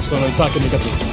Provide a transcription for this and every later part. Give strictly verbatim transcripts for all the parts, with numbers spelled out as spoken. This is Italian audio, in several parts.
Sono il Takemikazuki.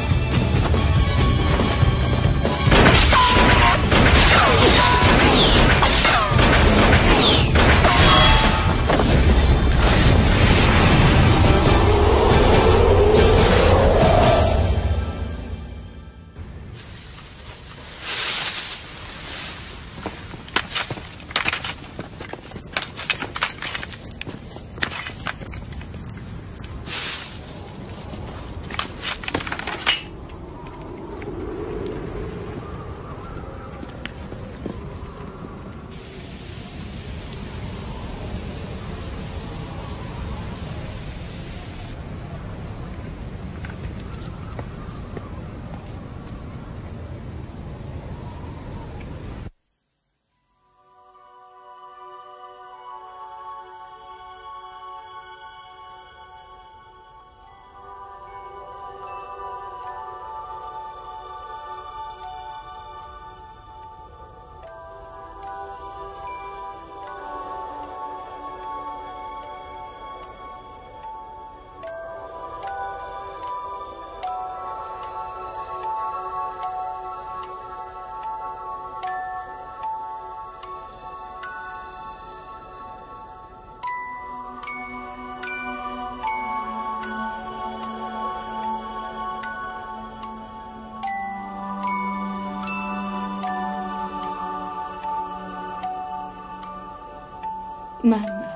Mamma.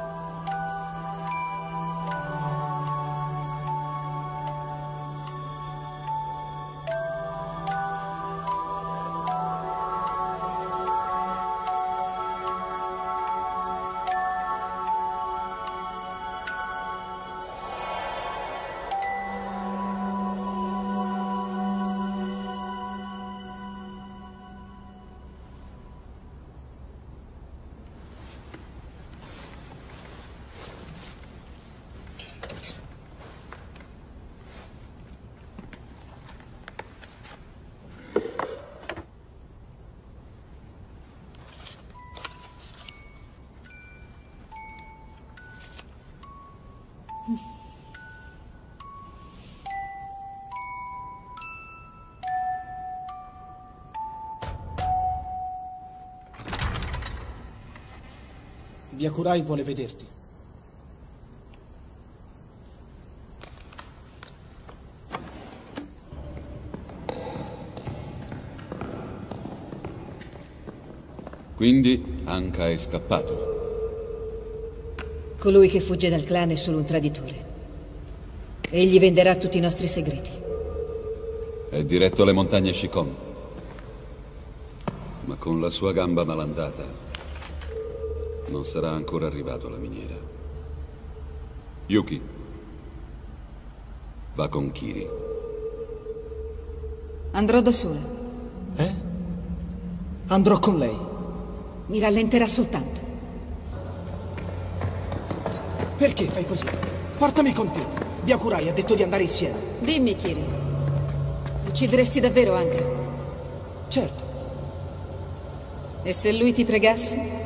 Yakurai vuole vederti. Quindi Anka è scappato. Colui che fugge dal clan è solo un traditore. Egli venderà tutti i nostri segreti. È diretto alle montagne Shikon, ma con la sua gamba malandata non sarà ancora arrivato alla miniera. Yuki va con Kiri. Andrò da sola. Eh? Andrò con lei. Mi rallenterà soltanto. Perché fai così? Portami con te. Byakurai ha detto di andare insieme. Dimmi, Kiri, uccideresti davvero Anka? Certo. E se lui ti pregasse?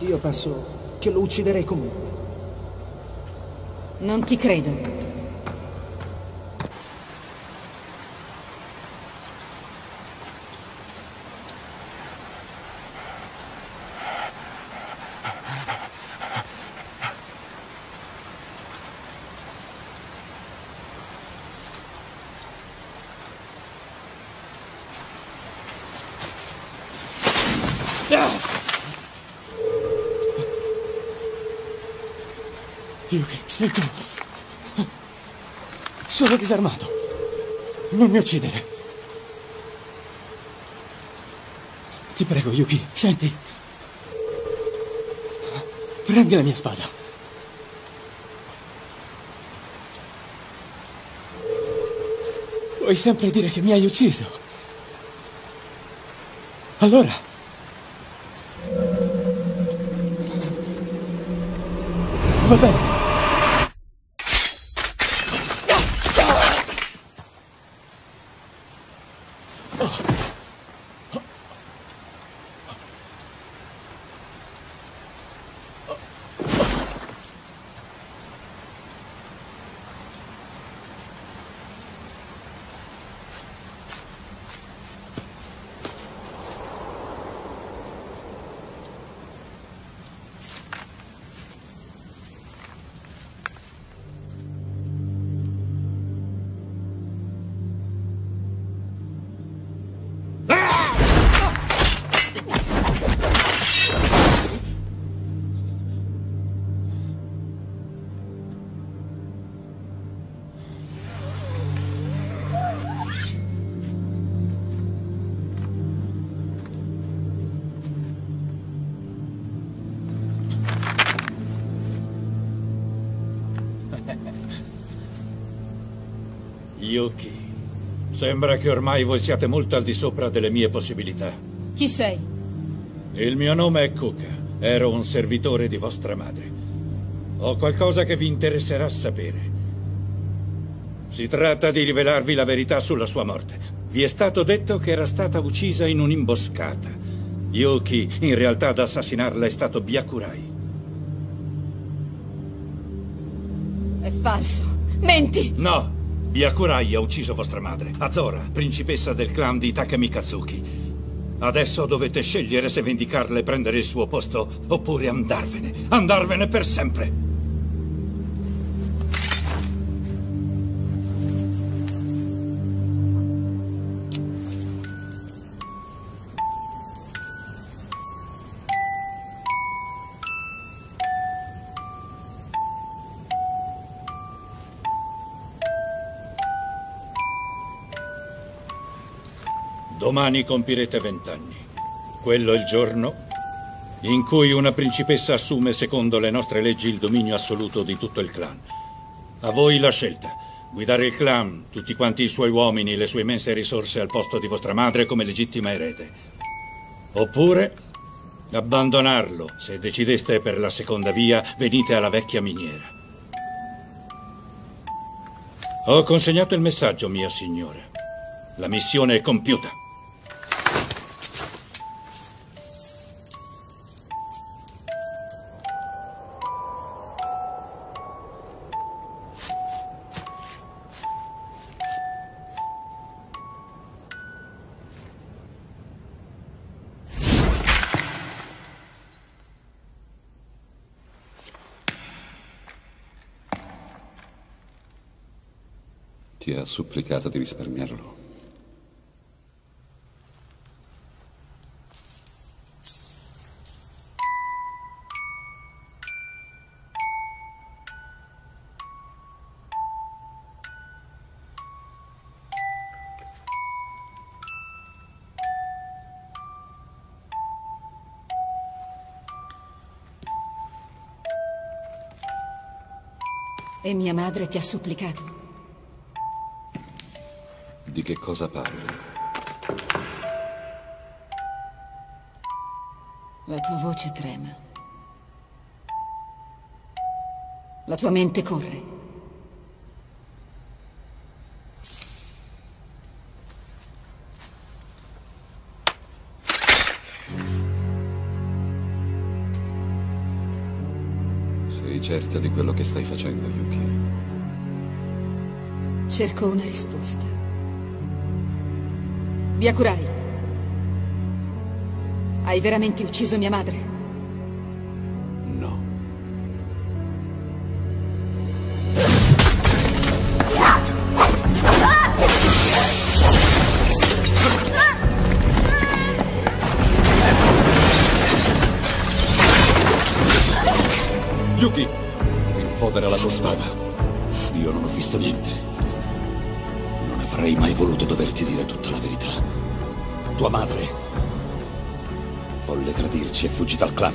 Io penso che lo ucciderei comunque. Non ti credo. Sei tu. Sono disarmato. Non mi uccidere. Ti prego, Yuki, senti. Prendi la mia spada. Vuoi sempre dire che mi hai ucciso? Allora, Va bene. Yuki, sembra che ormai voi siate molto al di sopra delle mie possibilità. Chi sei? Il mio nome è Kuka. Ero un servitore di vostra madre. Ho qualcosa che vi interesserà sapere. Si tratta di rivelarvi la verità sulla sua morte. Vi è stato detto che era stata uccisa in un'imboscata. Yuki, in realtà, ad assassinarla è stato Byakurai. È falso. Menti! No! Yakurai ha ucciso vostra madre, Azora, principessa del clan di Takemikazuki. Adesso dovete scegliere se vendicarla e prendere il suo posto, oppure andarvene, andarvene per sempre. Domani compirete vent'anni. Quello è il giorno in cui una principessa assume, secondo le nostre leggi, il dominio assoluto di tutto il clan. A voi la scelta. Guidare il clan, tutti quanti i suoi uomini, le sue immense risorse al posto di vostra madre come legittima erede. Oppure abbandonarlo. Se decideste per la seconda via, venite alla vecchia miniera. Ho consegnato il messaggio, mia signora. La missione è compiuta. Ti ha supplicato di risparmiarlo. E mia madre ti ha supplicato? Di che cosa parli? La tua voce trema. La tua mente corre. Sei certa di quello che stai facendo, Yuki? Cerco una risposta. Byakurai, hai veramente ucciso mia madre? No. Yuki, rinfodera la tua spada. Io non ho visto niente. Non avrei mai voluto doverti dire tutta la verità. Tua madre volle tradirci e fuggì dal clan.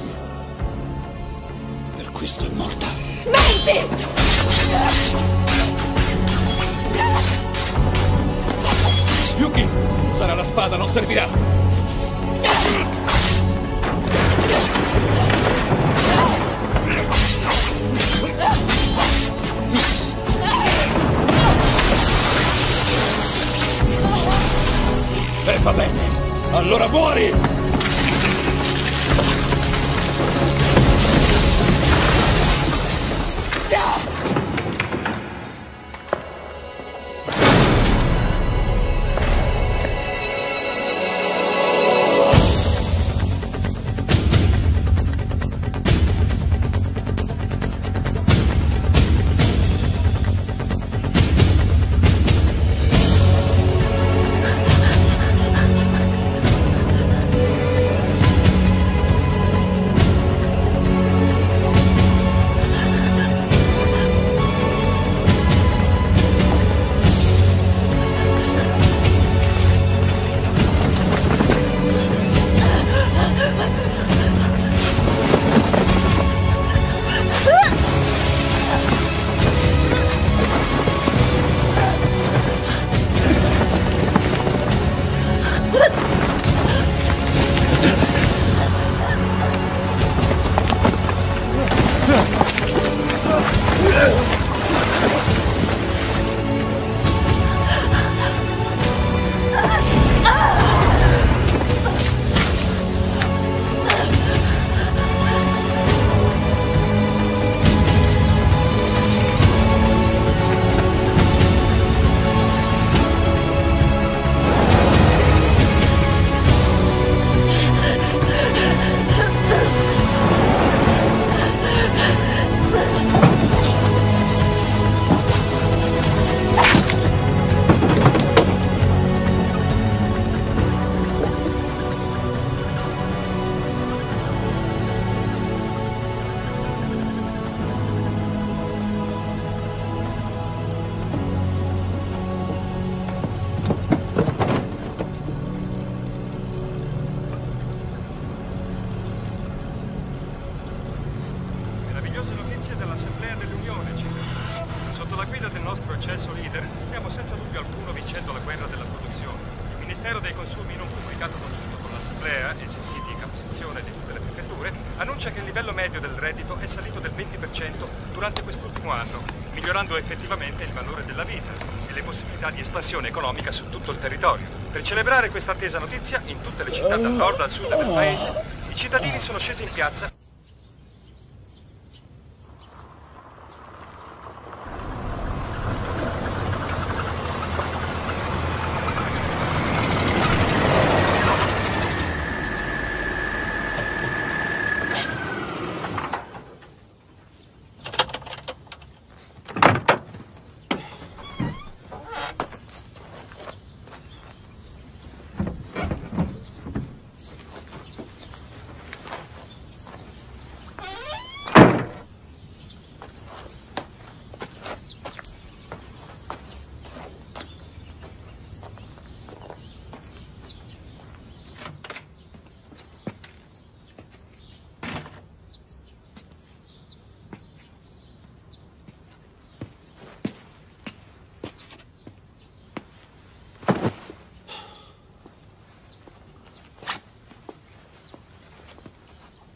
Per questo è morta. Menti! Yuki, sarà la spada, non servirà. What? muori! Economica su tutto il territorio. Per celebrare questa attesa notizia, in tutte le città dal nord al sud del paese, i cittadini sono scesi in piazza.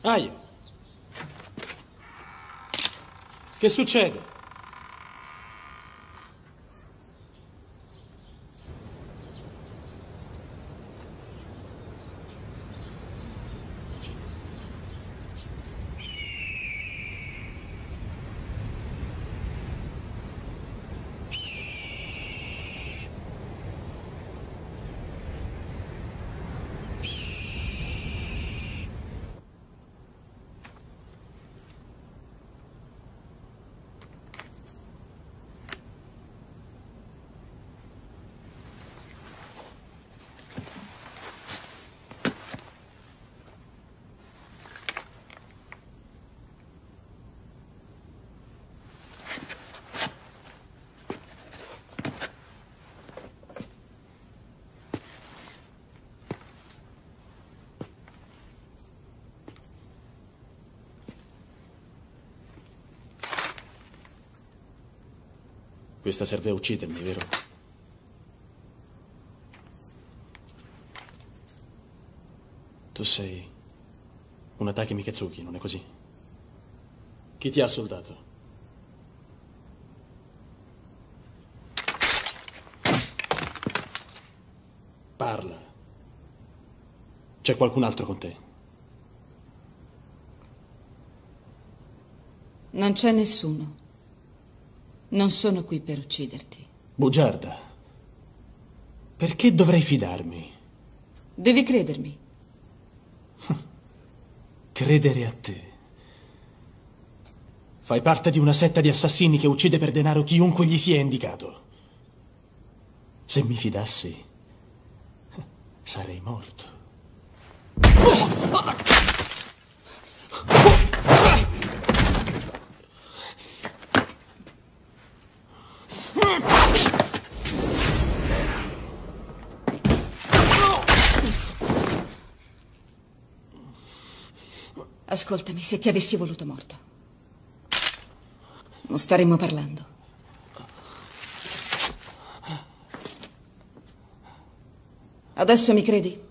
Aia! Che succede? Questa serve a uccidermi, vero? Tu sei un Takemikazuki, non è così? Chi ti ha soldato? Parla. C'è qualcun altro con te? Non c'è nessuno. Non sono qui per ucciderti. Bugiarda. Perché dovrei fidarmi? Devi credermi. Credere a te. Fai parte di una setta di assassini che uccide per denaro chiunque gli sia indicato. Se mi fidassi, sarei morto. Ascoltami, se ti avessi voluto morto, non staremmo parlando. Adesso mi credi?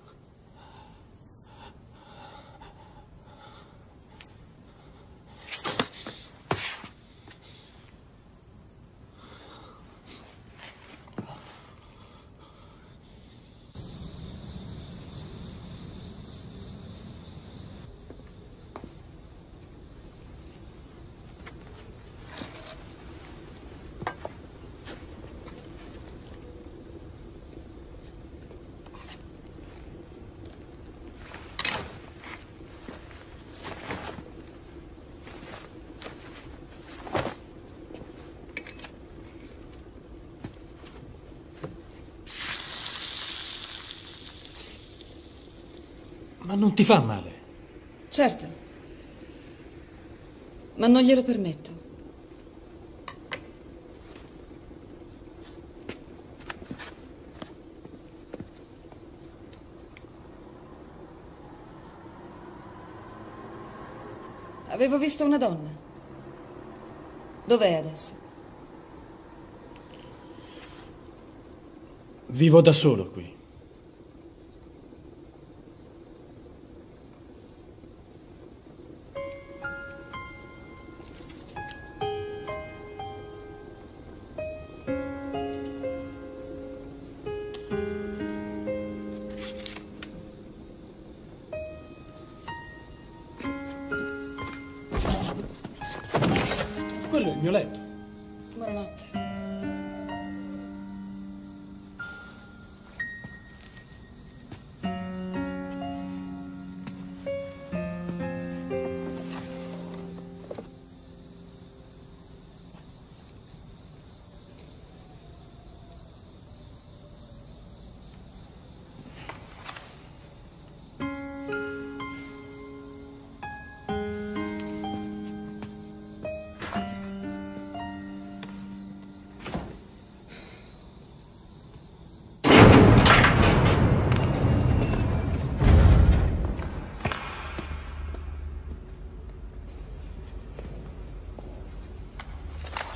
Non ti fa male? Certo, ma non glielo permetto. Avevo visto una donna. Dov'è adesso? Vivo da solo qui.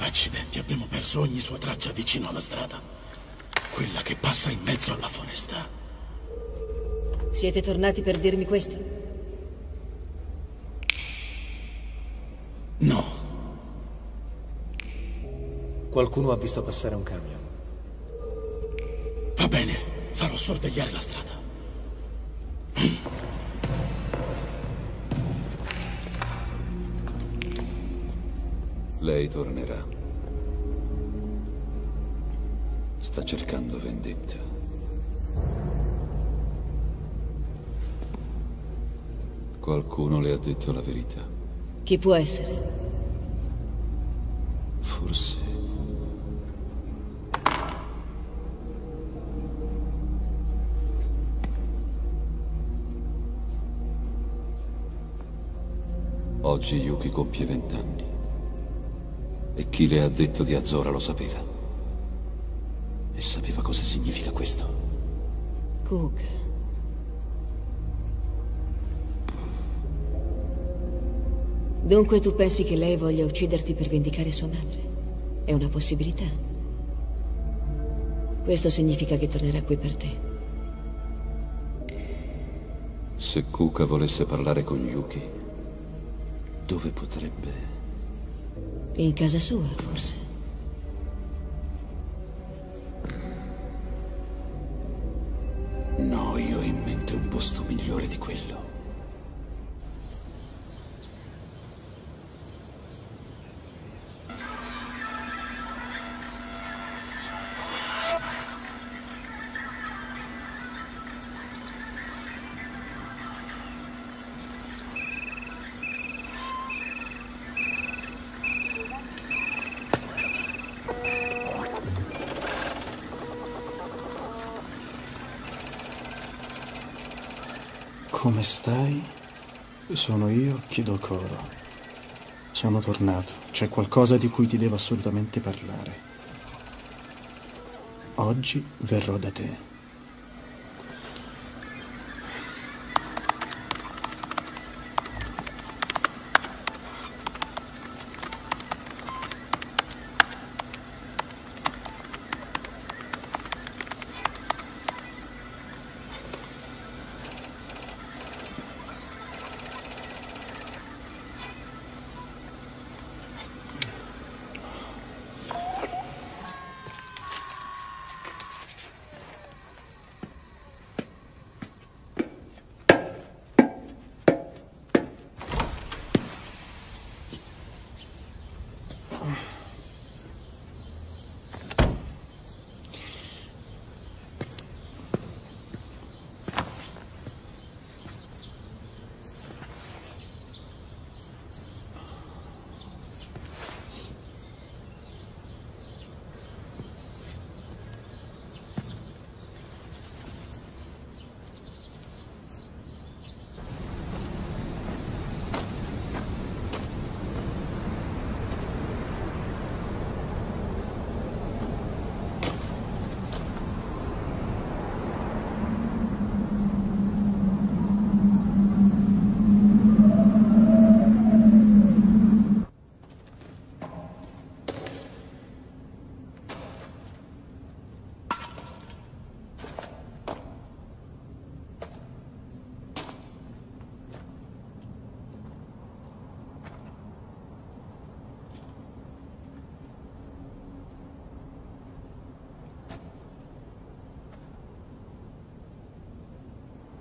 Accidenti, abbiamo perso ogni sua traccia vicino alla strada. Quella che passa in mezzo alla foresta. Siete tornati per dirmi questo? No. Qualcuno ha visto passare un camion. Va bene, farò sorvegliare la strada. Lei tornerà. Sta cercando vendetta. Qualcuno le ha detto la verità. Chi può essere? Forse... Oggi Yuki compie vent'anni. E chi le ha detto di Azora lo sapeva. E sapeva cosa significa questo. Kuka. Dunque tu pensi che lei voglia ucciderti per vendicare sua madre? È una possibilità. Questo significa che tornerà qui per te. Se Kuka volesse parlare con Yuki, dove potrebbe? In casa sua, forse. No, io ho in mente un posto migliore di Come stai? Sono io, Kidokoro. Sono tornato. C'è qualcosa di cui ti devo assolutamente parlare. Oggi verrò da te.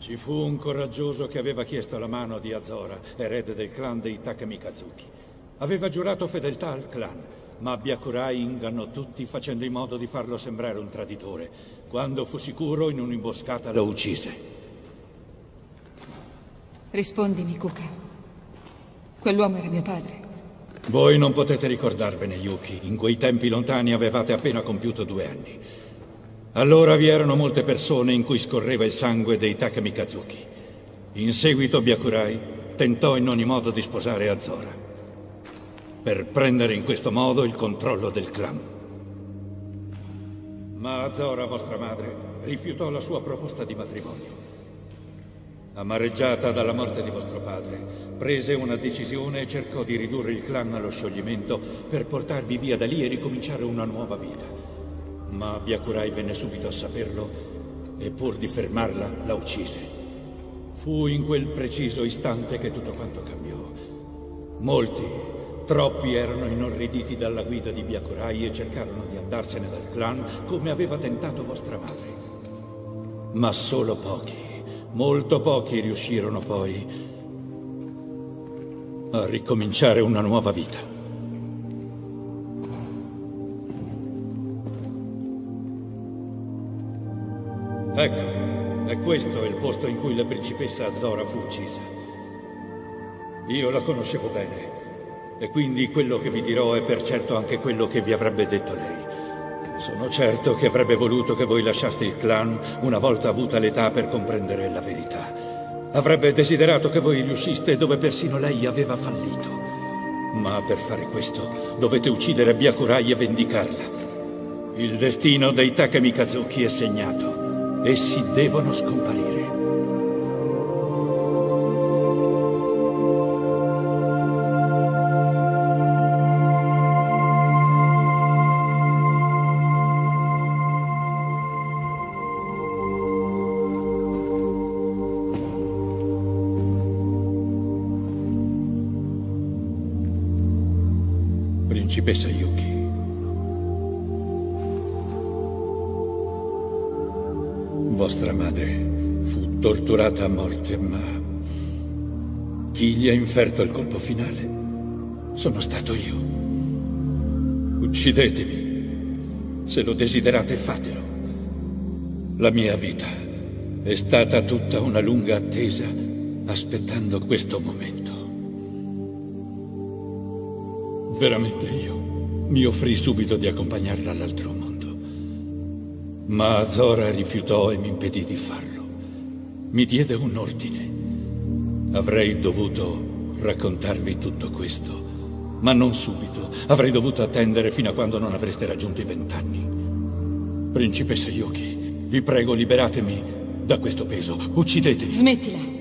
Ci fu un coraggioso che aveva chiesto la mano di Azora, erede del clan dei Takemikazuki. Aveva giurato fedeltà al clan, ma Byakurai ingannò tutti facendo in modo di farlo sembrare un traditore. Quando fu sicuro, in un'imboscata lo uccise. Rispondimi, Kuka. Quell'uomo era mio padre. Voi non potete ricordarvene, Yuki. In quei tempi lontani avevate appena compiuto due anni. Allora vi erano molte persone in cui scorreva il sangue dei Takemikazuki. In seguito Byakurai tentò in ogni modo di sposare Azora, per prendere in questo modo il controllo del clan. Ma Azora, vostra madre, rifiutò la sua proposta di matrimonio. Amareggiata dalla morte di vostro padre, prese una decisione e cercò di ridurre il clan allo scioglimento per portarvi via da lì e ricominciare una nuova vita. Ma Byakurai venne subito a saperlo e pur di fermarla la uccise. Fu in quel preciso istante che tutto quanto cambiò. Molti, troppi erano inorriditi dalla guida di Byakurai e cercarono di andarsene dal clan come aveva tentato vostra madre. Ma solo pochi, molto pochi riuscirono poi a ricominciare una nuova vita. Ecco, è questo il posto in cui la principessa Azora fu uccisa. Io la conoscevo bene, e quindi quello che vi dirò è per certo anche quello che vi avrebbe detto lei. Sono certo che avrebbe voluto che voi lasciaste il clan una volta avuta l'età per comprendere la verità. Avrebbe desiderato che voi riusciste dove persino lei aveva fallito. Ma per fare questo dovete uccidere Byakurai e vendicarla. Il destino dei Takemikazuki è segnato. Essi devono scomparire. Principessa Yuki. Vostra madre fu torturata a morte, ma chi gli ha inferto il colpo finale sono stato io. Uccidetevi. Se lo desiderate, fatelo. La mia vita è stata tutta una lunga attesa, aspettando questo momento. Veramente io mi offrii subito di accompagnarla all'altro mondo. Ma Azora rifiutò e mi impedì di farlo. Mi diede un ordine. Avrei dovuto raccontarvi tutto questo, ma non subito. Avrei dovuto attendere fino a quando non avreste raggiunto i vent'anni. Principessa Yuki, vi prego, liberatemi da questo peso. Uccidetemi. Smettila.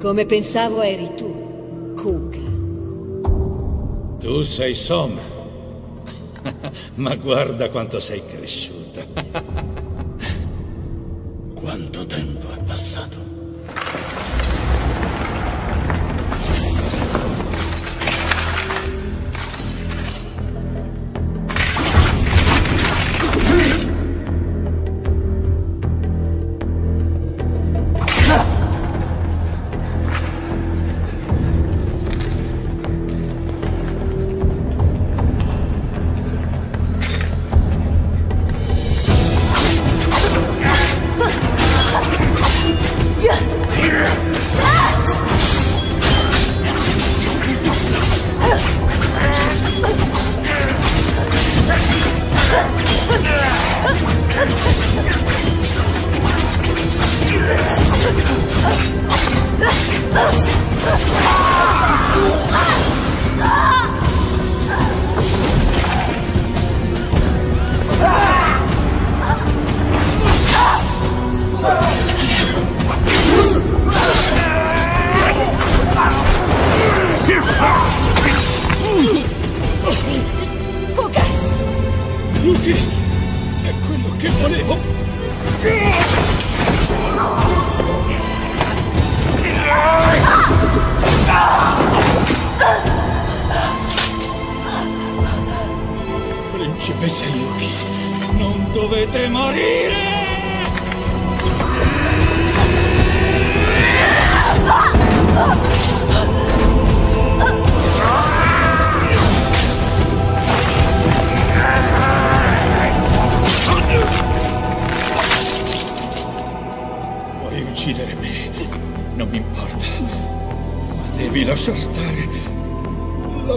Come pensavo eri tu, Kuka. Tu sei Soma. Ma guarda quanto sei cresciuta. Quanto tempo è passato.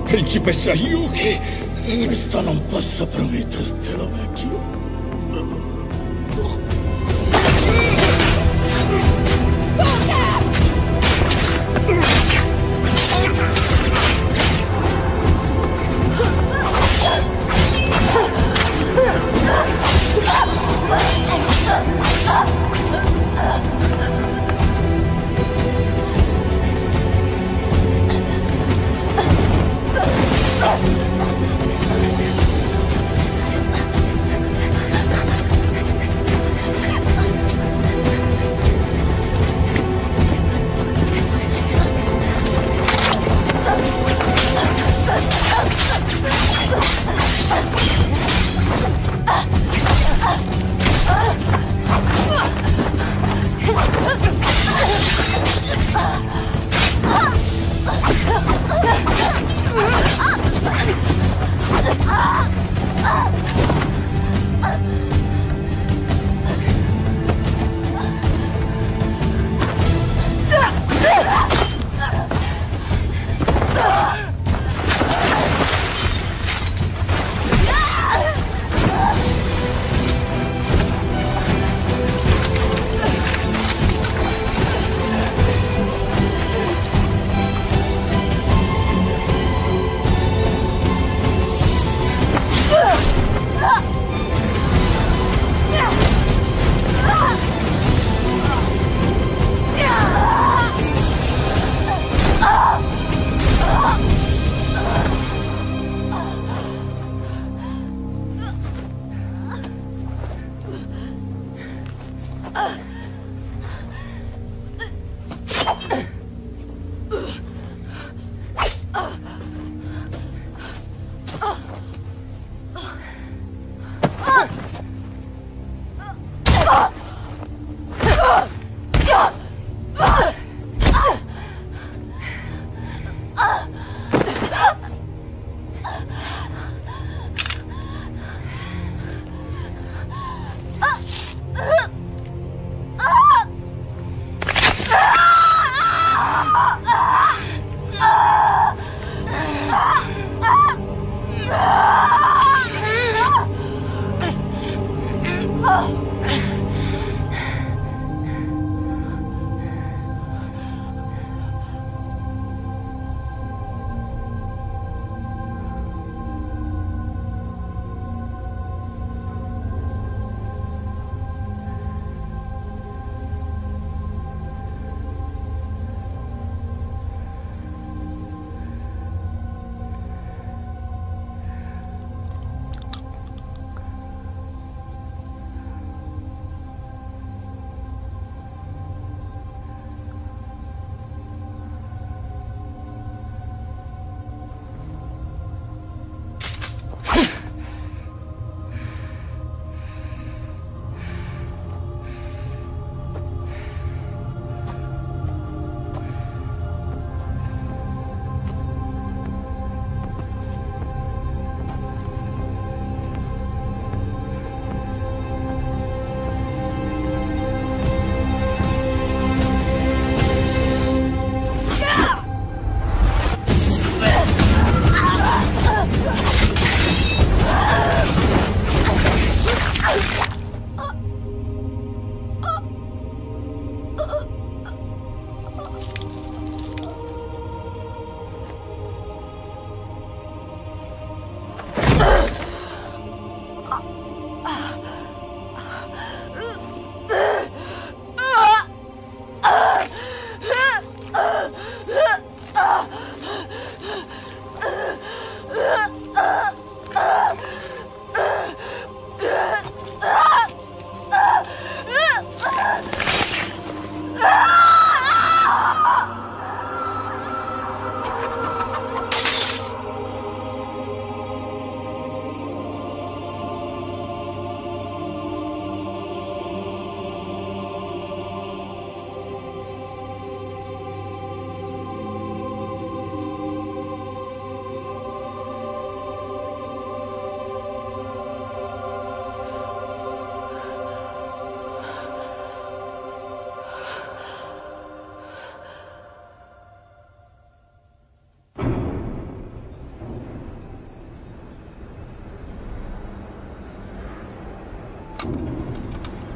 Principessa Yuki! Questo non posso promettertelo, vecchio. Ah!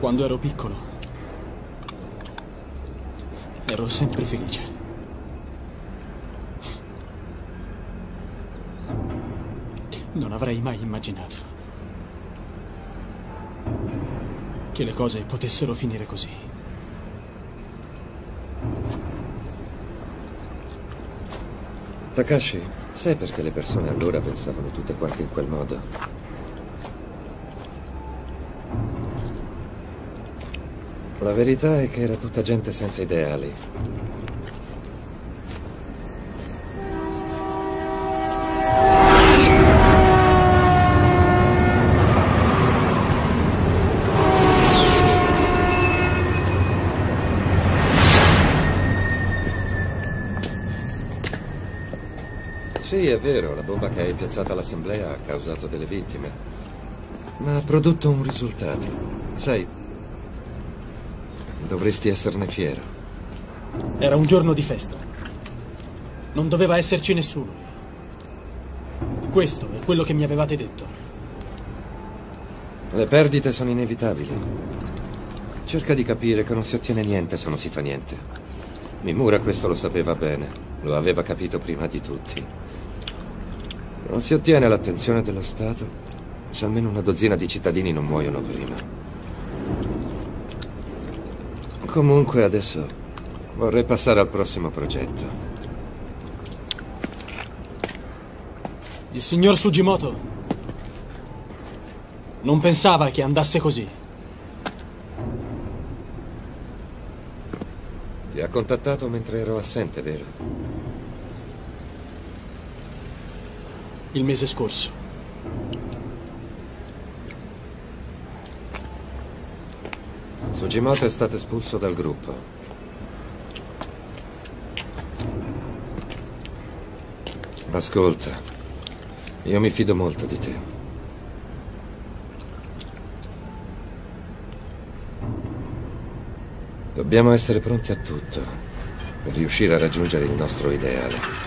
Quando ero piccolo, ero sempre felice. Non avrei mai immaginato che le cose potessero finire così. Takashi, sai perché le persone allora pensavano tutte quante in quel modo? La verità è che era tutta gente senza ideali. Sì, è vero, la bomba che hai piazzata all'assemblea ha causato delle vittime, ma ha prodotto un risultato. Sai, dovresti esserne fiero. Era un giorno di festa. Non doveva esserci nessuno. Questo è quello che mi avevate detto. Le perdite sono inevitabili. Cerca di capire che non si ottiene niente se non si fa niente. Mimura questo lo sapeva bene. Lo aveva capito prima di tutti. Non si ottiene l'attenzione dello Stato se almeno una dozzina di cittadini non muoiono prima. Comunque adesso vorrei passare al prossimo progetto. Il signor Sugimoto non pensava che andasse così. Ti ha contattato mentre ero assente, vero? Il mese scorso. Sugimoto è stato espulso dal gruppo. Ascolta, io mi fido molto di te. Dobbiamo essere pronti a tutto per riuscire a raggiungere il nostro ideale.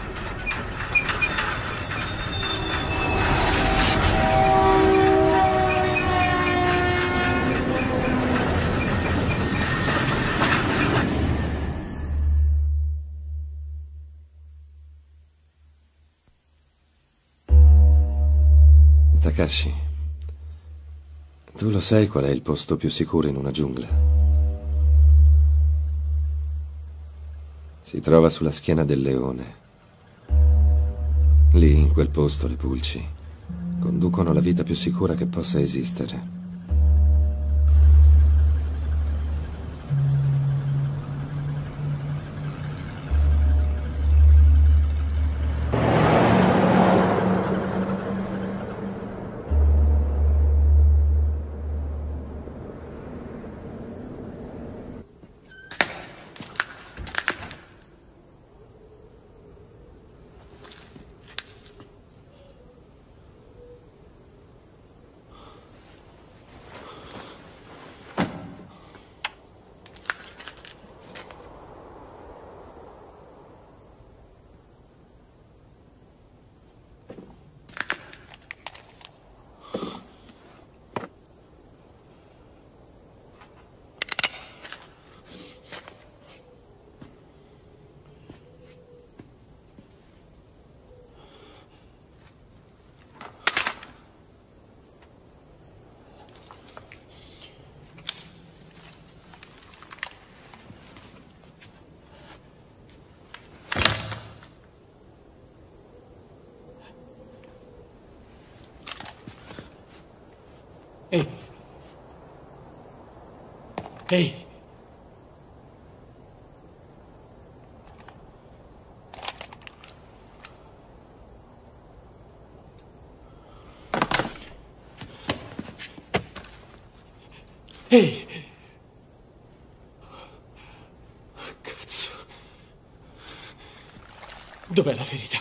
Takashi, tu lo sai qual è il posto più sicuro in una giungla? Si trova sulla schiena del leone. Lì, in quel posto, le pulci conducono la vita più sicura che possa esistere. Ehi! Ehi! Ehi! Cazzo! Dov'è la ferita?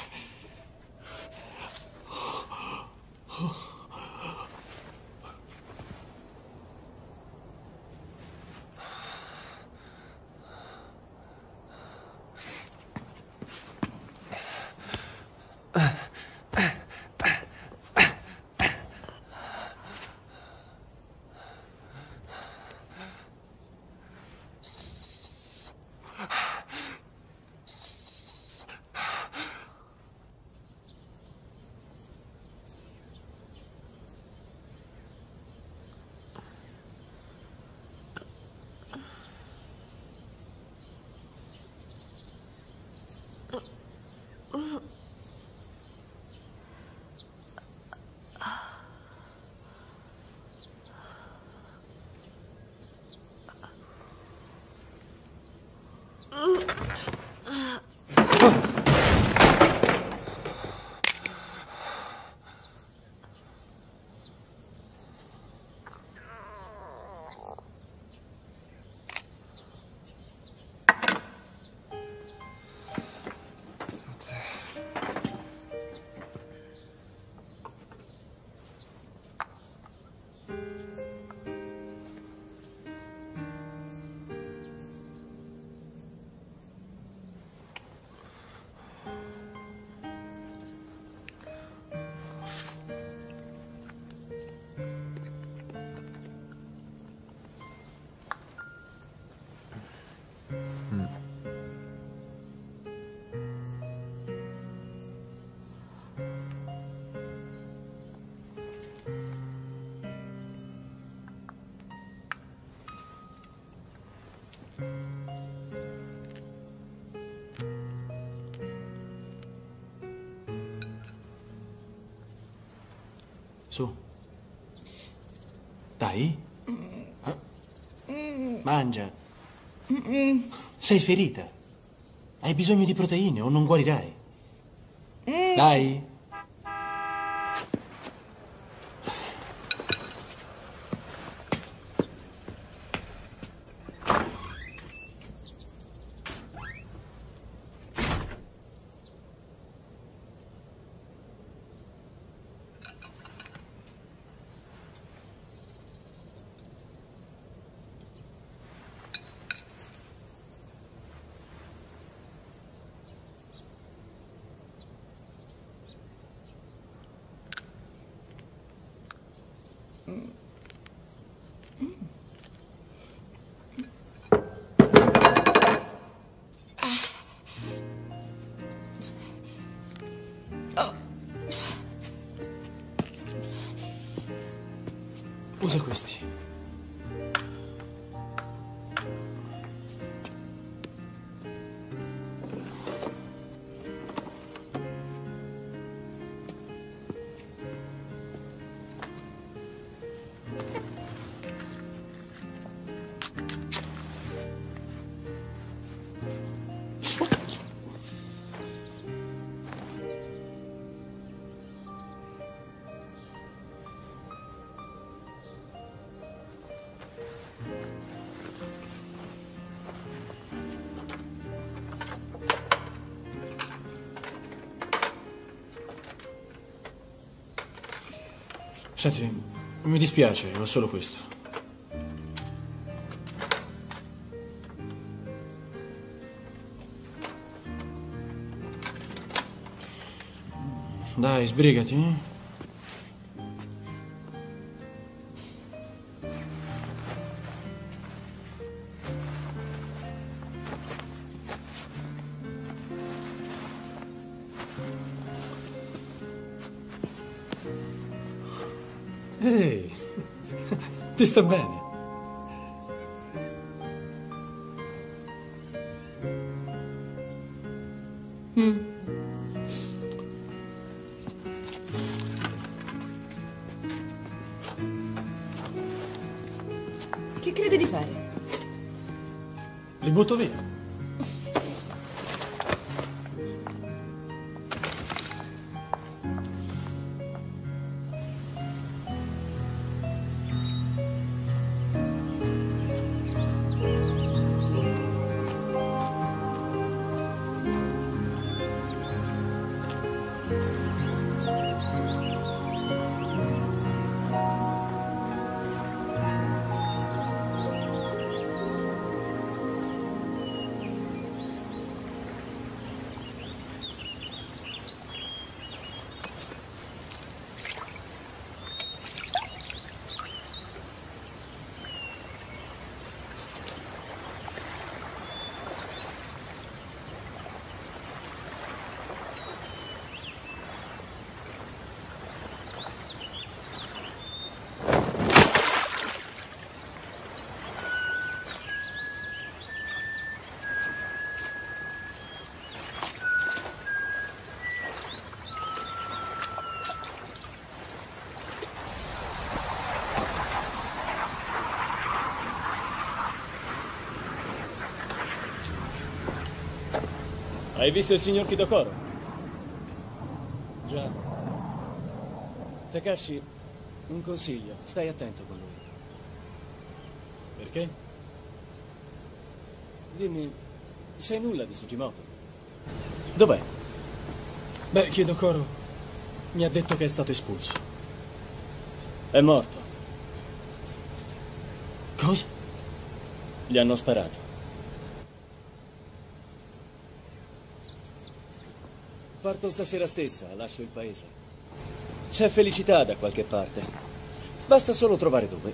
Su. Dai. Eh? Mangia. Sei ferita. Hai bisogno di proteine o non guarirai. Dai. Usa questi. Senti, mi dispiace, ho solo questo. Dai, sbrigati. Ti sta bene? Mm. Che crede di fare? Li butto via. Hai visto il signor Kidokoro? Già. Takashi, un consiglio. Stai attento con lui. Perché? Dimmi, sai nulla di Sugimoto? Dov'è? Beh, Kidokoro mi ha detto che è stato espulso. È morto. Cosa? Gli hanno sparato. Parto stasera stessa, lascio il paese. C'è felicità da qualche parte. Basta solo trovare dove.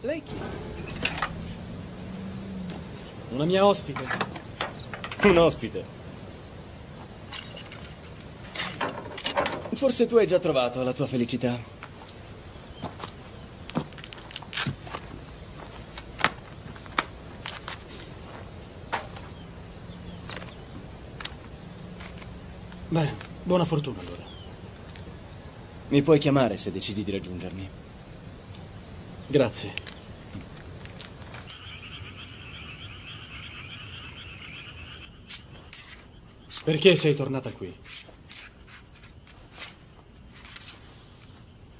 Lei chi? Una mia ospite. Un ospite? Forse tu hai già trovato la tua felicità. Beh, buona fortuna allora. Mi puoi chiamare se decidi di raggiungermi. Grazie. Perché sei tornata qui?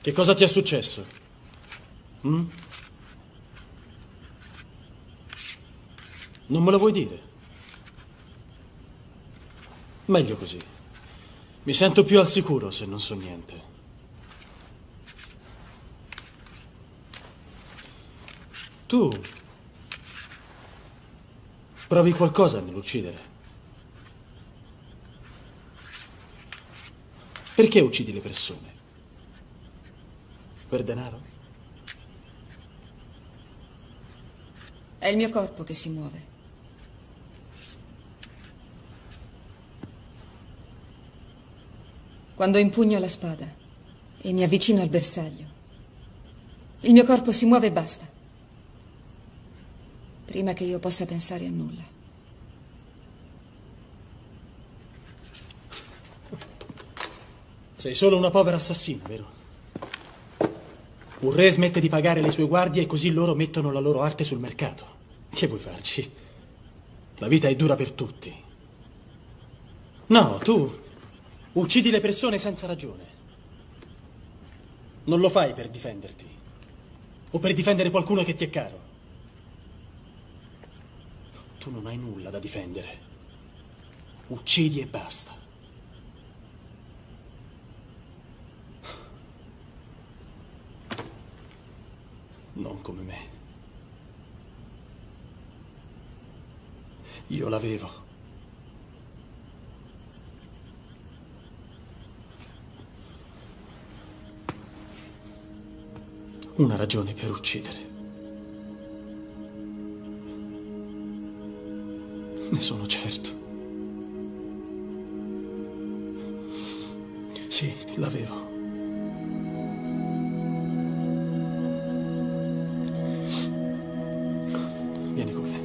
Che cosa ti è successo? Mm? Non me lo vuoi dire? Meglio così. Mi sento più al sicuro se non so niente. Tu provi qualcosa nell'uccidere. Perché uccidi le persone? Per denaro? È il mio corpo che si muove. Quando impugno la spada e mi avvicino al bersaglio, il mio corpo si muove e basta, prima che io possa pensare a nulla. Sei solo una povera assassina, vero? Un re smette di pagare le sue guardie e così loro mettono la loro arte sul mercato. Che vuoi farci? La vita è dura per tutti. No, tu... uccidi le persone senza ragione. Non lo fai per difenderti. O per difendere qualcuno che ti è caro. Tu non hai nulla da difendere. Uccidi e basta. Non come me. Io l'avevo. Una ragione per uccidere. Ne sono certo. Sì, l'avevo. Vieni con me.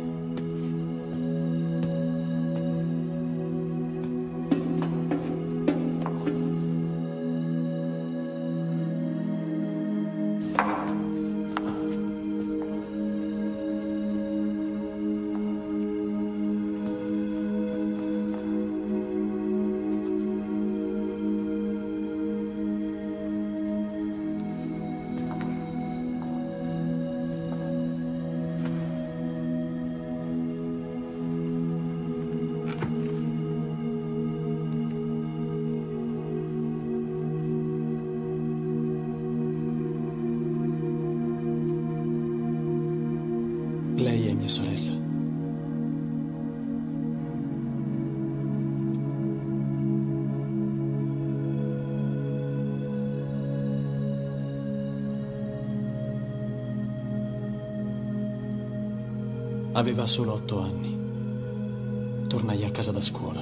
Aveva solo otto anni. Tornai a casa da scuola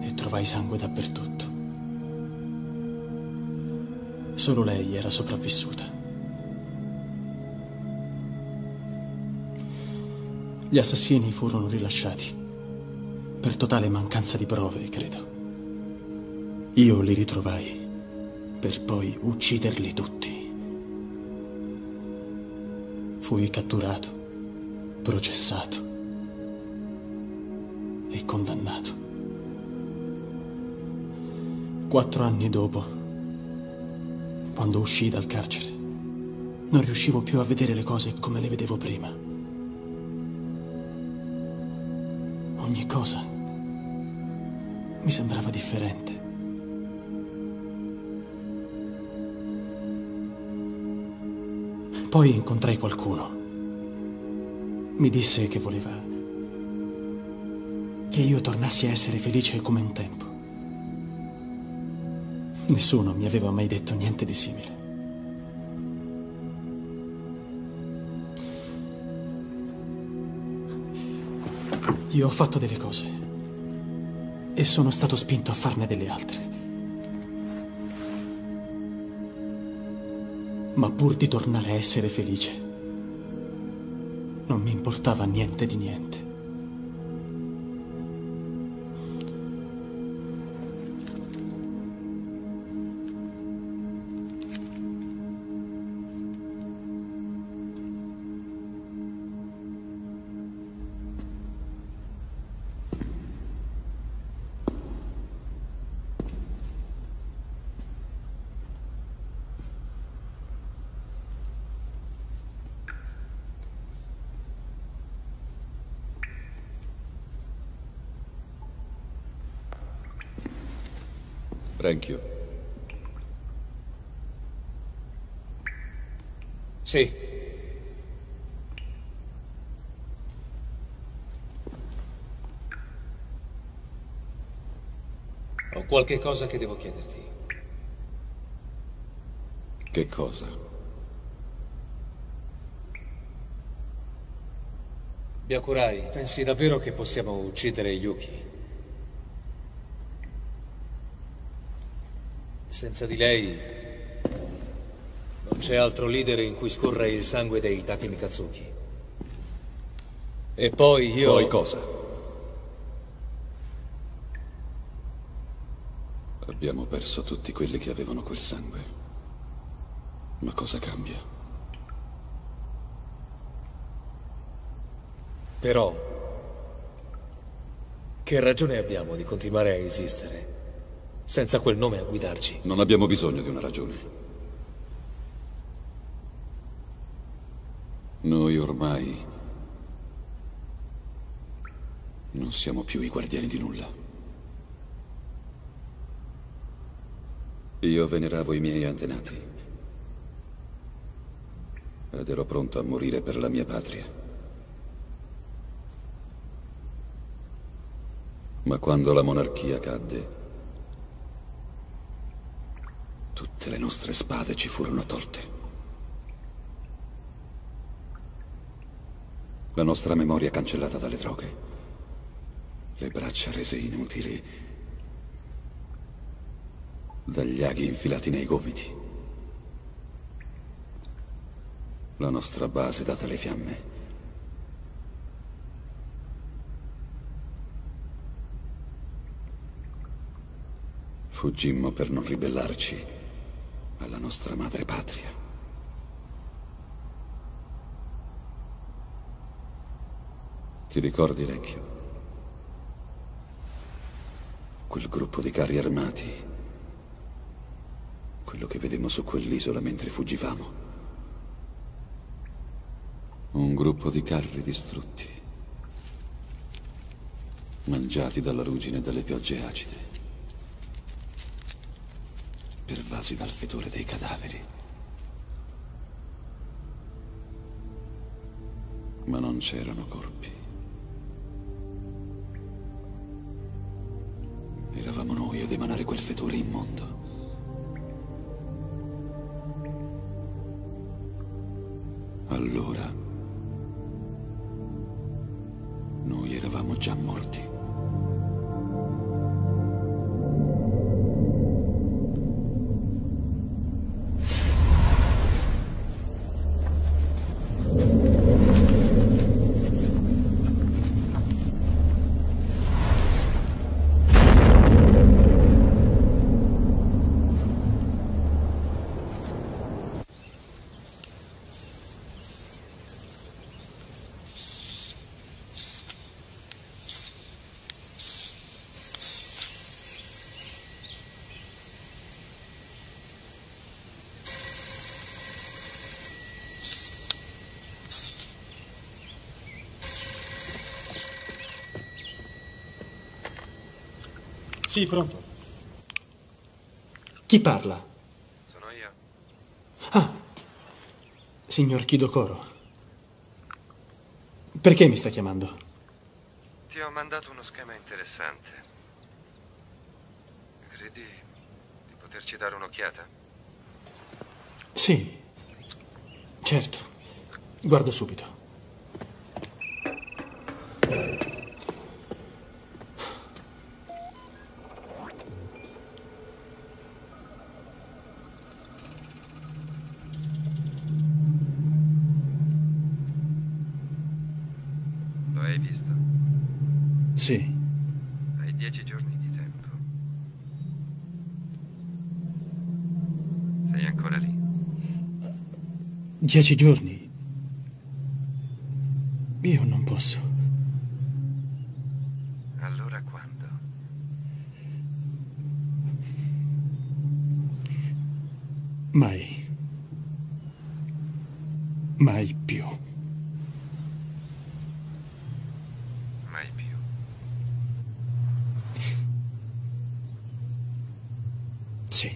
e trovai sangue dappertutto. Solo lei era sopravvissuta. Gli assassini furono rilasciati per totale mancanza di prove, credo. Io li ritrovai per poi ucciderli tutti. fui catturato, processato e condannato. Quattro anni dopo, quando uscii dal carcere, non riuscivo più a vedere le cose come le vedevo prima. Ogni cosa mi sembrava differente. Poi incontrai qualcuno. Mi disse che voleva che io tornassi a essere felice come un tempo. Nessuno mi aveva mai detto niente di simile. Io ho fatto delle cose e sono stato spinto a farne delle altre. Ma pur di tornare a essere felice, non mi importava niente di niente. Renchio. Sì. Ho qualche cosa che devo chiederti. Che cosa? Byakurai, pensi davvero che possiamo uccidere Yuki? Senza di lei non c'è altro leader in cui scorre il sangue dei Takemikazuki. E poi io... Poi cosa? Abbiamo perso tutti quelli che avevano quel sangue. Ma cosa cambia? Però, che ragione abbiamo di continuare a esistere? Senza quel nome a guidarci. Non abbiamo bisogno di una ragione. Noi ormai non siamo più i guardiani di nulla. Io veneravo i miei antenati ed ero pronto a morire per la mia patria. Ma quando la monarchia cadde, tutte le nostre spade ci furono tolte. La nostra memoria cancellata dalle droghe. Le braccia rese inutili dagli aghi infilati nei gomiti. La nostra base data alle fiamme. Fuggimmo per non ribellarci alla nostra madre patria. Ti ricordi, Renchio? Quel gruppo di carri armati, quello che vedemmo su quell'isola mentre fuggivamo. Un gruppo di carri distrutti, mangiati dalla ruggine e dalle piogge acide, pervasi dal fetore dei cadaveri. Ma non c'erano corpi. Eravamo noi ad emanare quel fetore immondo. Allora, noi eravamo già morti. Sì, pronto. Chi parla? Sono io. Ah, signor Kidokoro. Perché mi sta chiamando? Ti ho mandato uno schema interessante. Credi di poterci dare un'occhiata? Sì, certo. Guardo subito. Lo hai visto? Sì. Hai dieci giorni di tempo. Sei ancora lì? Dieci giorni? Io non posso. Allora quando? Mai. Mai più. Mai più. Sì.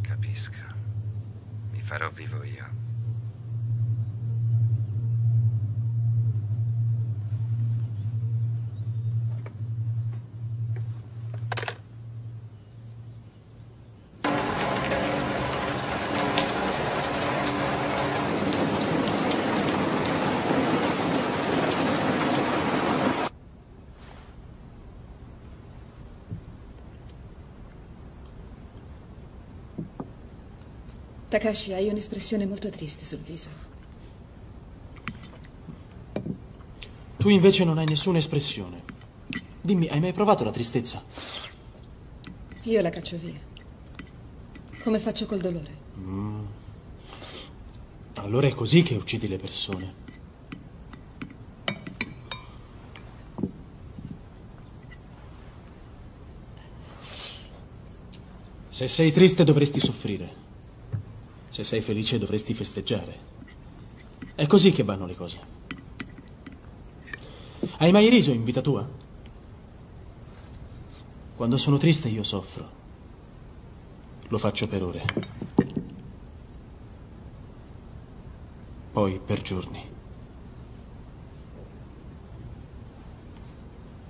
Capisco. Mi farò vivo io. Takashi, hai un'espressione molto triste sul viso. Tu invece non hai nessuna espressione. Dimmi, hai mai provato la tristezza? Io la caccio via. Come faccio col dolore? Mm. Allora è così che uccidi le persone. Se sei triste dovresti soffrire. Se sei felice dovresti festeggiare. È così che vanno le cose. Hai mai riso in vita tua? Quando sono triste io soffro. Lo faccio per ore. Poi per giorni.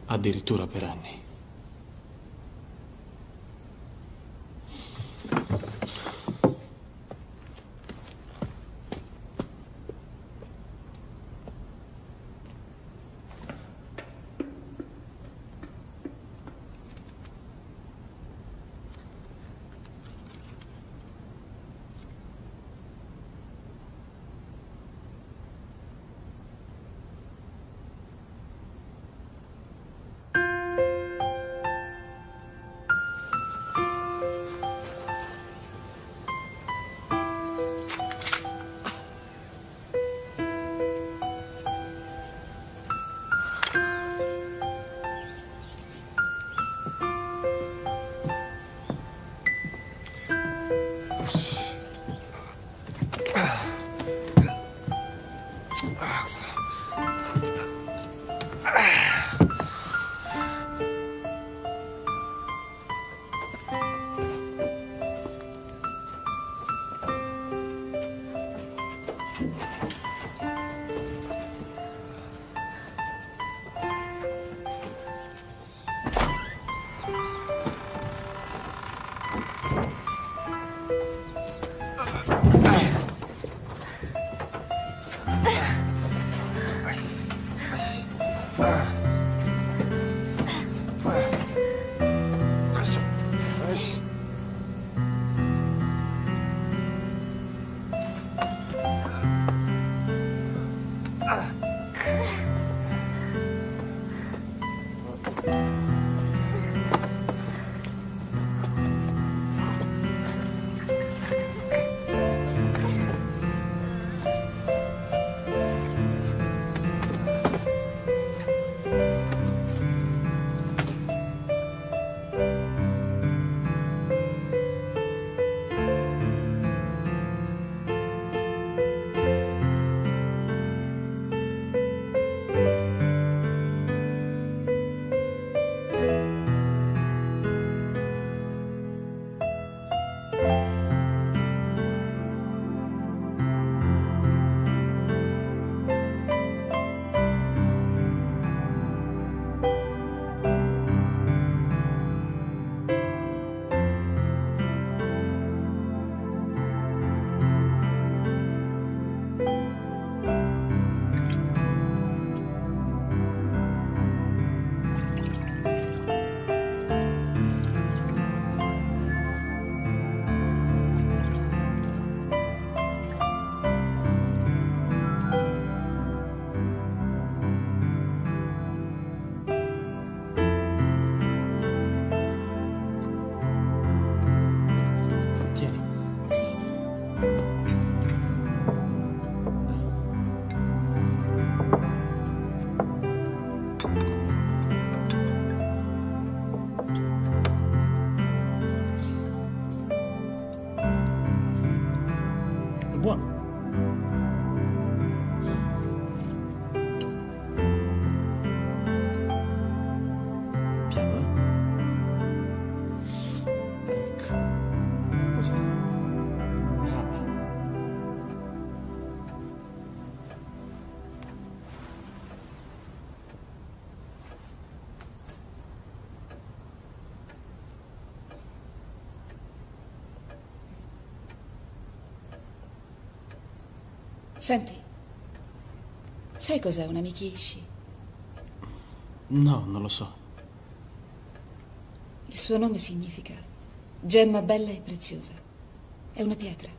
Addirittura per anni. Senti, sai cos'è un amikishi? No, non lo so. Il suo nome significa gemma bella e preziosa. È una pietra.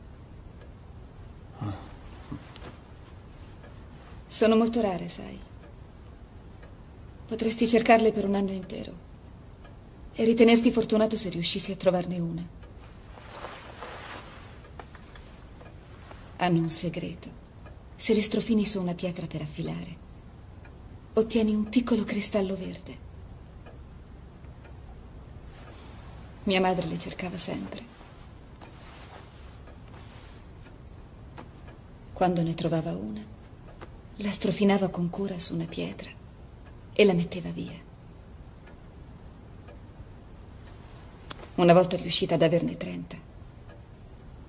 Ah. Sono molto rare, sai. Potresti cercarle per un anno intero e ritenerti fortunato se riuscissi a trovarne una. Hanno un segreto. Se le strofini su una pietra per affilare, ottieni un piccolo cristallo verde. Mia madre le cercava sempre. Quando ne trovava una, la strofinava con cura su una pietra e la metteva via. Una volta riuscita ad averne trenta,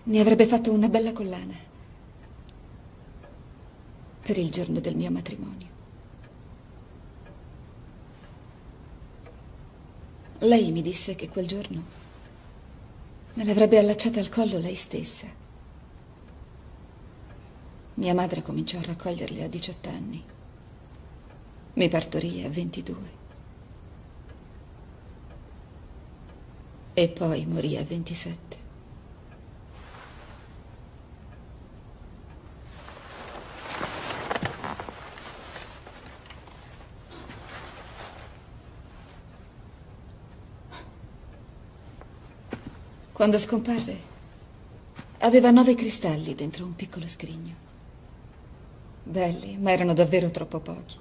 ne avrebbe fatto una bella collana per il giorno del mio matrimonio. Lei mi disse che quel giorno me l'avrebbe allacciata al collo lei stessa. Mia madre cominciò a raccoglierle a diciotto anni. Mi partorì a ventidue. E poi morì a ventisette. Quando scomparve, aveva nove cristalli dentro un piccolo scrigno. Belli, ma erano davvero troppo pochi.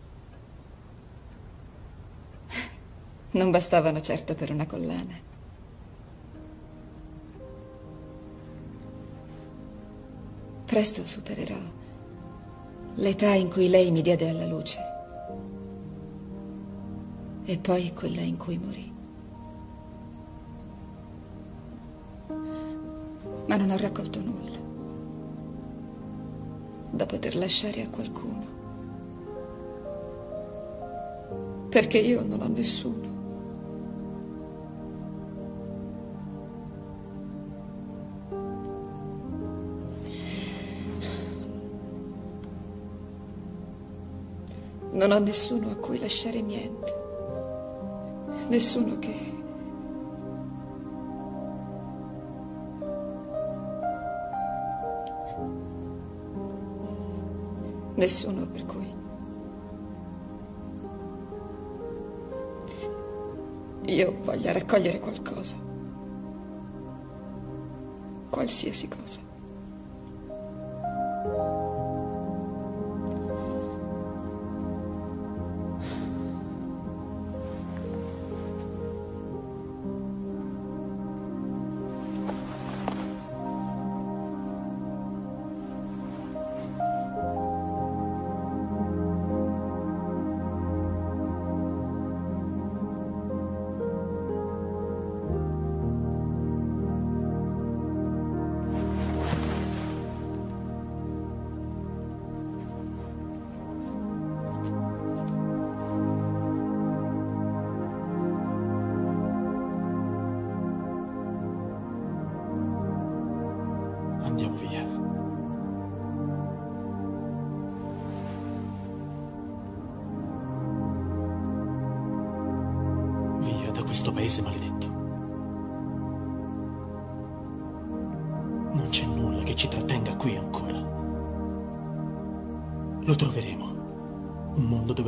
Non bastavano certo per una collana. Presto supererò l'età in cui lei mi diede alla luce e poi quella in cui morì. Ma non ho raccolto nulla da poter lasciare a qualcuno, perché io non ho nessuno. Non ho nessuno a cui lasciare niente, nessuno che Nessuno per cui io voglia raccogliere qualcosa, qualsiasi cosa.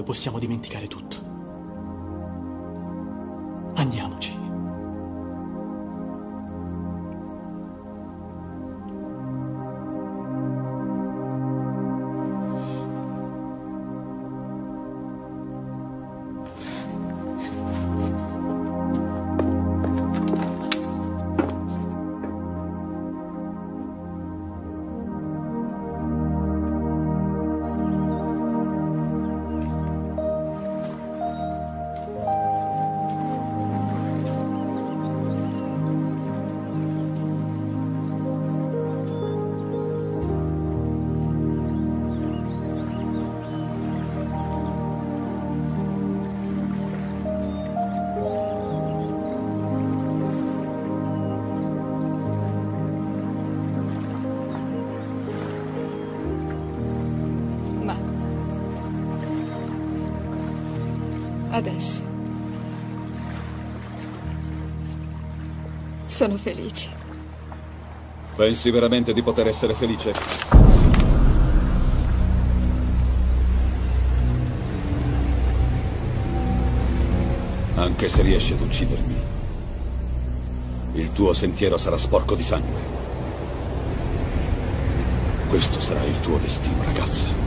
Possiamo dimenticare tutto. Andiamoci. Adesso sono felice. Pensi veramente di poter essere felice? Anche se riesci ad uccidermi, il tuo sentiero sarà sporco di sangue. Questo sarà il tuo destino, ragazza.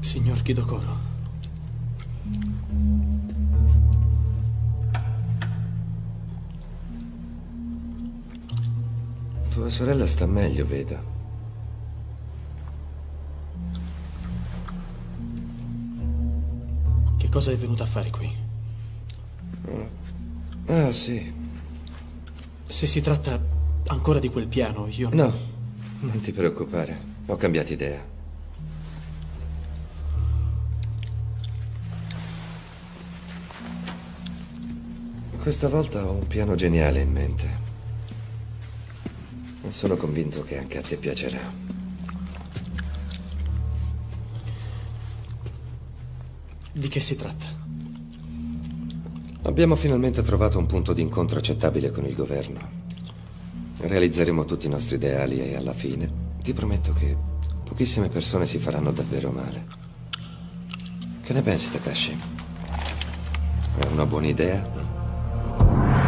Signor Kidokoro. Tua sorella sta meglio, veda. Che cosa è venuta a fare qui? Ah, sì. Se si tratta ancora di quel piano, io... No, non ti preoccupare. Ho cambiato idea. Questa volta ho un piano geniale in mente. E sono convinto che anche a te piacerà. Di che si tratta? Abbiamo finalmente trovato un punto di incontro accettabile con il governo. Realizzeremo tutti i nostri ideali e alla fine ti prometto che pochissime persone si faranno davvero male. Che ne pensi, Takashi? È una buona idea? Ah!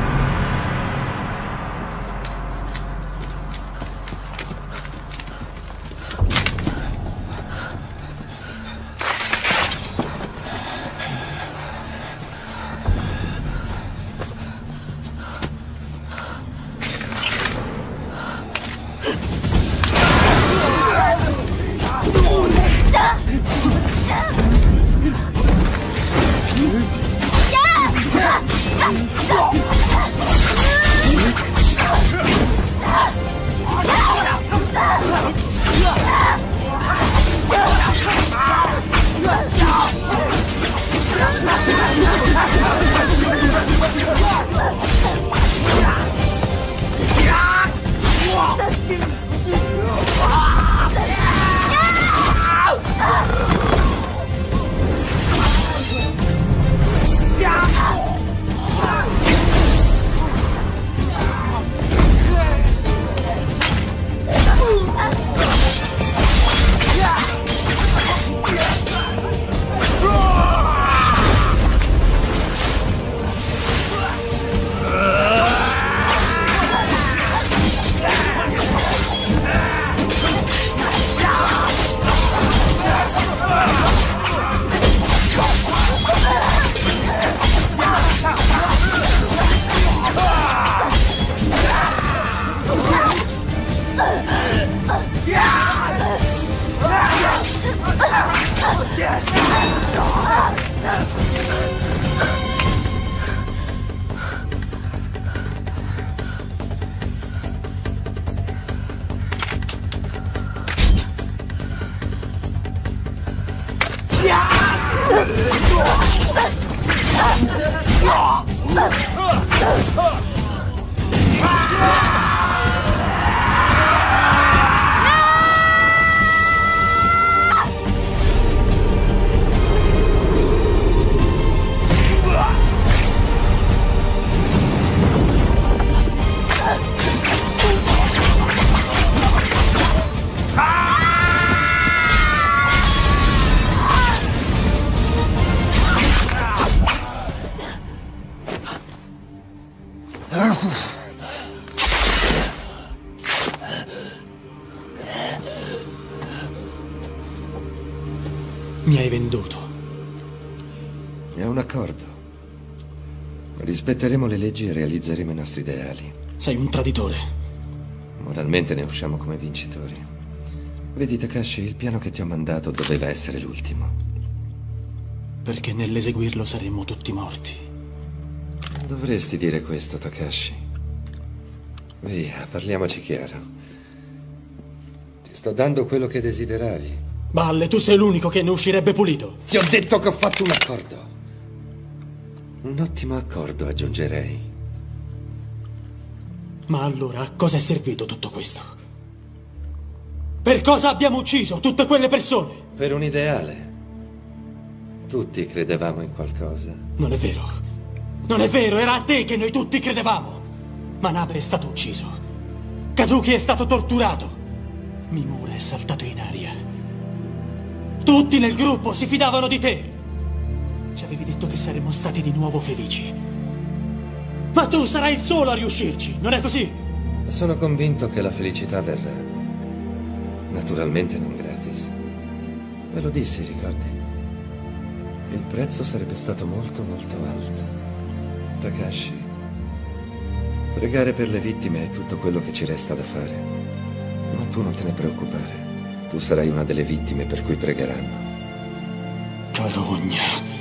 Mi hai venduto. È un accordo. Rispetteremo le leggi e realizzeremo i nostri ideali. Sei un traditore. Moralmente ne usciamo come vincitori. Vedi, Takashi, il piano che ti ho mandato doveva essere l'ultimo. Perché nell'eseguirlo saremmo tutti morti. Dovresti dire questo, Takashi. Via, parliamoci chiaro. Ti sto dando quello che desideravi. Balle, tu sei l'unico che ne uscirebbe pulito. Ti ho detto che ho fatto un accordo. Un ottimo accordo, aggiungerei. Ma allora, a cosa è servito tutto questo? Per cosa abbiamo ucciso tutte quelle persone? Per un ideale. Tutti credevamo in qualcosa. Non è vero. Non è vero, era a te che noi tutti credevamo. Manabe è stato ucciso. Kazuki è stato torturato. Mimura è saltato in aria. Tutti nel gruppo si fidavano di te. Ci avevi detto che saremmo stati di nuovo felici. Ma tu sarai il solo a riuscirci, non è così? Sono convinto che la felicità verrà. Naturalmente non gratis. Ve lo dissi, ricordi? Il prezzo sarebbe stato molto, molto alto. Takashi, pregare per le vittime è tutto quello che ci resta da fare. Ma tu non te ne preoccupare. Tu sarai una delle vittime per cui pregheranno. Carogna.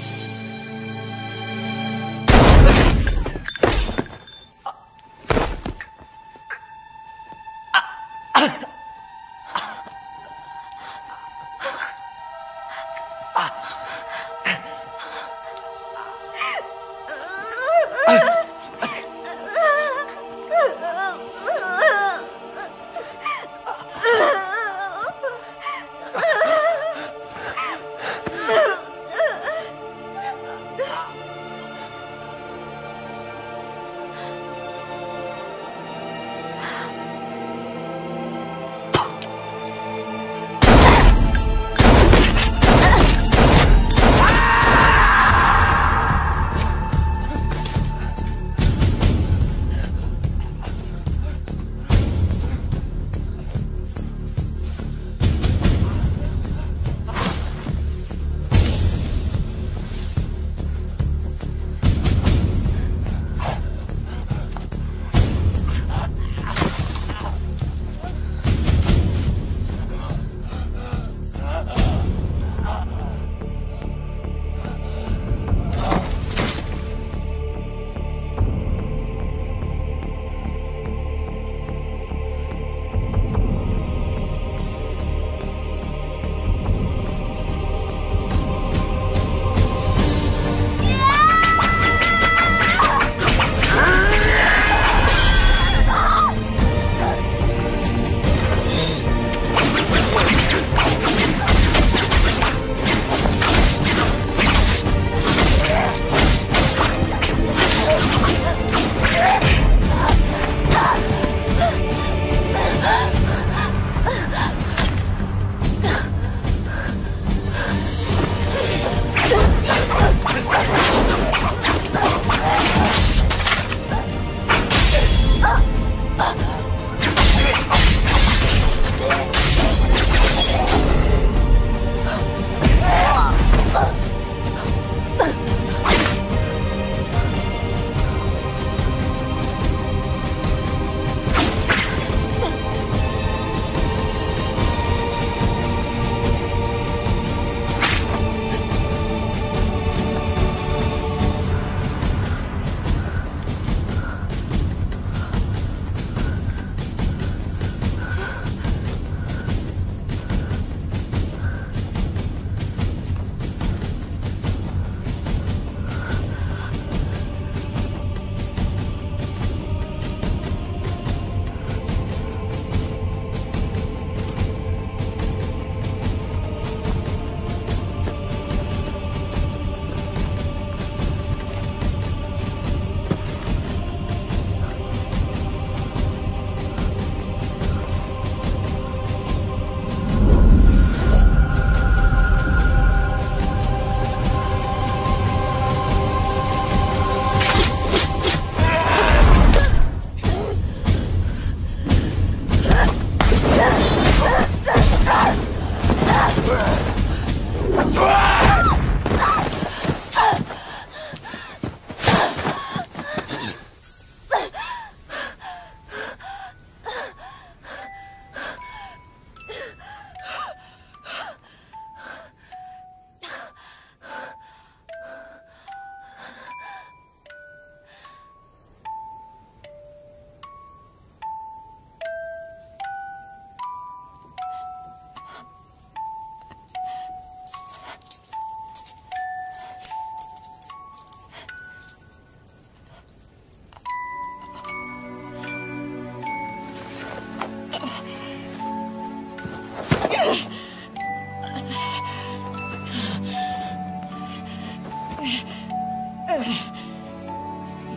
Io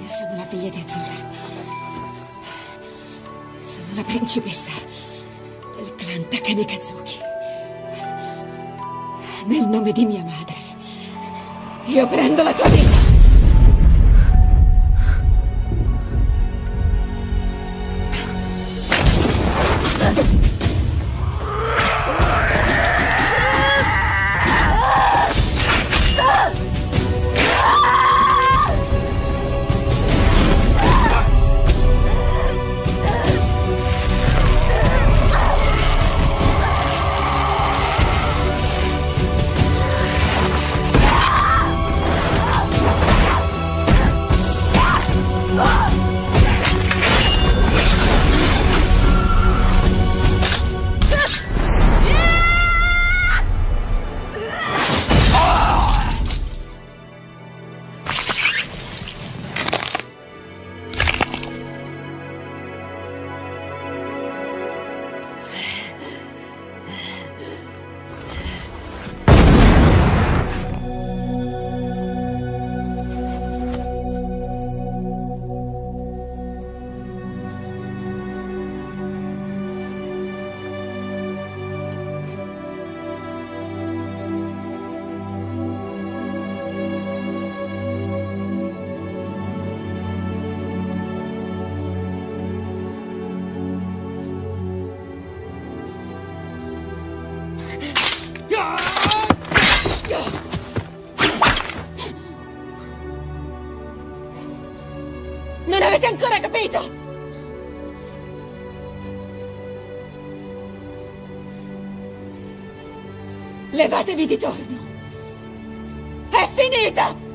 sono la figlia di Azora. Sono la principessa del clan Takemikazuki. Nel nome di mia madre, io prendo la tua vita. Ancora capito? Levatevi di torno. È finita!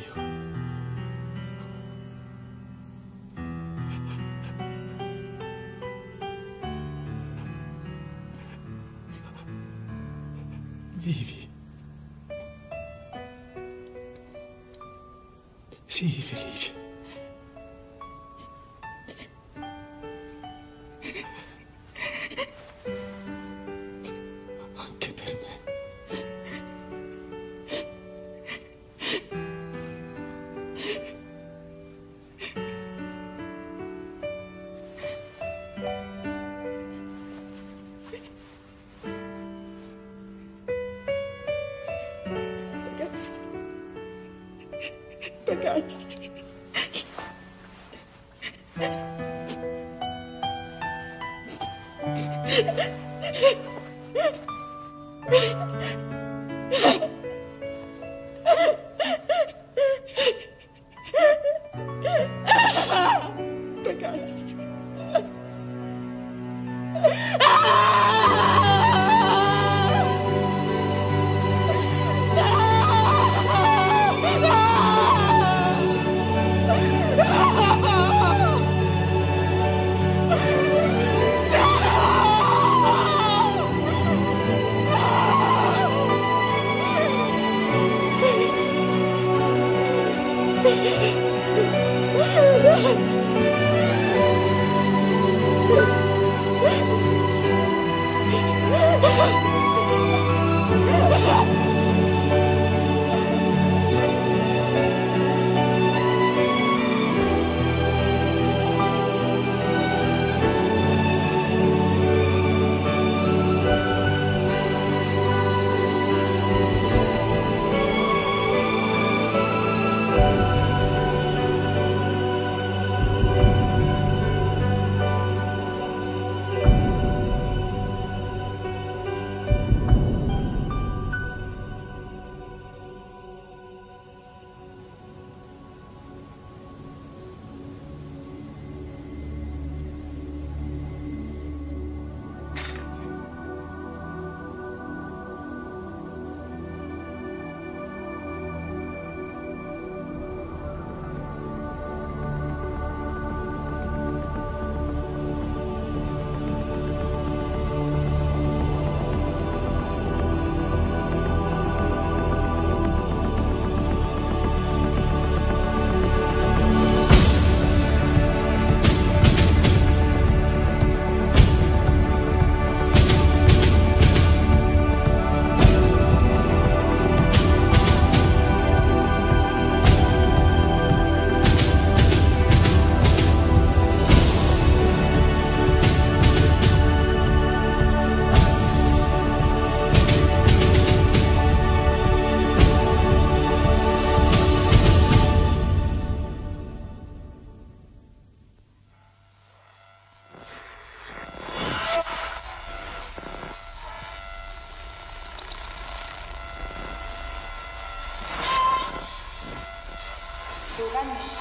io. Vivi. Sii felice. Anche per me. Takashi. Takashi. Gracias.